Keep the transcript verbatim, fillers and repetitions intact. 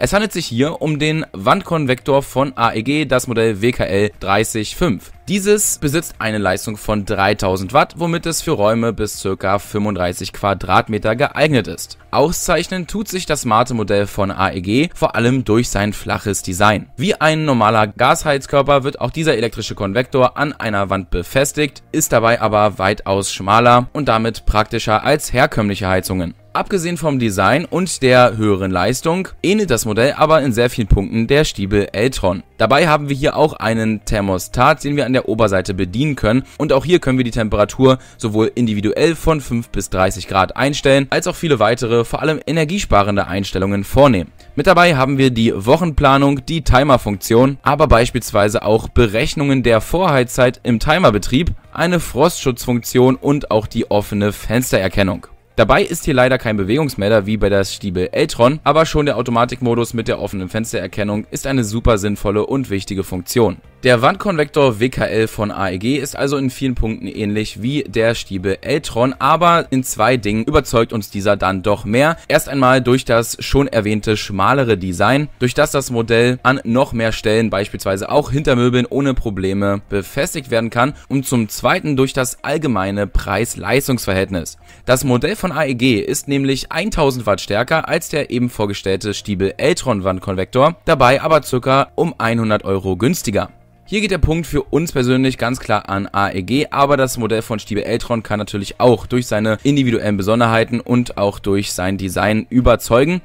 Es handelt sich hier um den Wandkonvektor von A E G, das Modell W K L drei null null fünf. Dieses besitzt eine Leistung von dreitausend Watt, womit es für Räume bis ca. fünfunddreißig Quadratmeter geeignet ist. Auszeichnen tut sich das smarte Modell von A E G vor allem durch sein flaches Design. Wie ein normaler Gasheizkörper wird auch dieser elektrische Konvektor an einer Wand befestigt, ist dabei aber weitaus schmaler und damit praktischer als herkömmliche Heizungen. Abgesehen vom Design und der höheren Leistung ähnelt das Modell aber in sehr vielen Punkten der Stiebel Eltron. Dabei haben wir hier auch einen Thermostat, den wir an der Oberseite bedienen können, und auch hier können wir die Temperatur sowohl individuell von fünf bis dreißig Grad einstellen, als auch viele weitere, vor allem energiesparende Einstellungen vornehmen. Mit dabei haben wir die Wochenplanung, die Timer-Funktion, aber beispielsweise auch Berechnungen der Vorheizzeit im Timerbetrieb, eine Frostschutzfunktion und auch die offene Fenstererkennung. Dabei ist hier leider kein Bewegungsmelder wie bei der Stiebel Eltron, aber schon der Automatikmodus mit der offenen Fenstererkennung ist eine super sinnvolle und wichtige Funktion. Der Wandkonvektor W K L von A E G ist also in vielen Punkten ähnlich wie der Stiebel Eltron, aber in zwei Dingen überzeugt uns dieser dann doch mehr. Erst einmal durch das schon erwähnte schmalere Design, durch das das Modell an noch mehr Stellen, beispielsweise auch hinter Möbeln, ohne Probleme befestigt werden kann, und zum zweiten durch das allgemeine Preis-Leistungs-Verhältnis. Das Modell von A E G ist nämlich tausend Watt stärker als der eben vorgestellte Stiebel Eltron Wandkonvektor, dabei aber ca. um hundert Euro günstiger. Hier geht der Punkt für uns persönlich ganz klar an A E G, aber das Modell von Stiebel Eltron kann natürlich auch durch seine individuellen Besonderheiten und auch durch sein Design überzeugen.